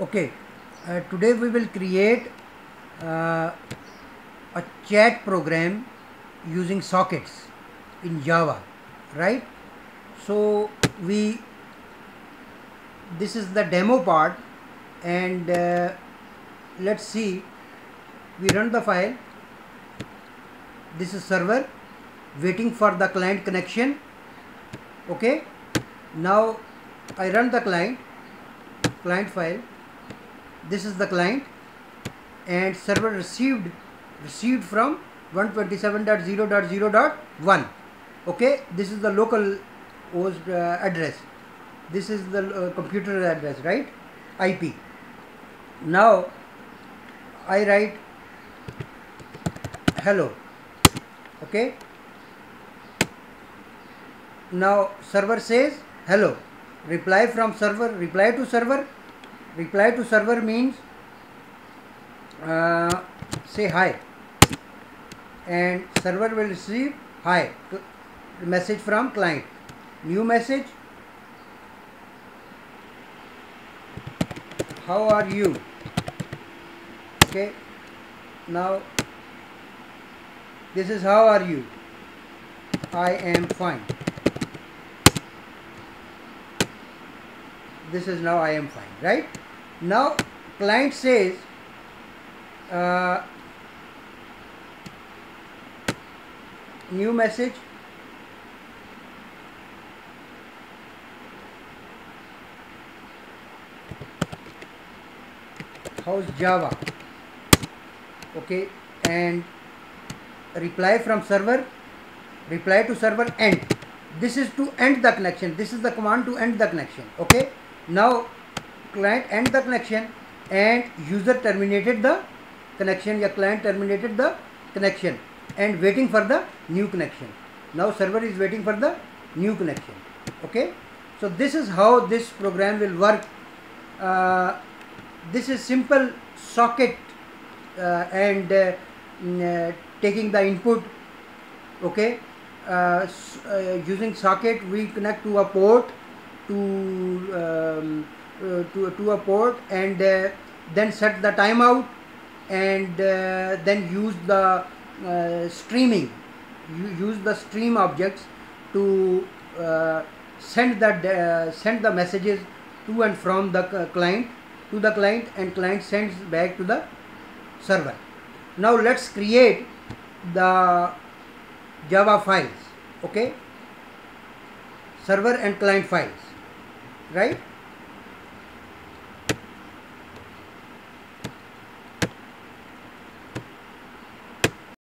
Okay, today we will create a chat program using sockets in Java, right? So this is the demo part, and let's see. We run the file. This is server waiting for the client connection. Okay, now I run the client file. This is the client, and server received from 127.0.0.1. okay, this is the local host address. This is the computer address, right? IP. Now I write hello. Okay, now server says hello. Reply from server. Reply to server. Reply to server means say hi, and server will receive hi message from client. New message, how are you? Okay, now this is how are you? I am fine. This is now I am fine, right? Now client says new message, how's Java? Okay, and reply from server. Reply to server, end. This is to end the connection. This is the command to end the connection. Okay, now client end the connection, and user terminated the connection. Your client terminated the connection and waiting for the new connection. Now server is waiting for the new connection. Okay, so this is how this program will work. This is simple socket and taking the input. Okay, using socket we connect to a port, to a port, and then set the timeout, and then use the streaming. You use the stream objects to send the messages to and from the client to the client, and client sends back to the server. Now let's create the Java files. Okay, server and client files, right?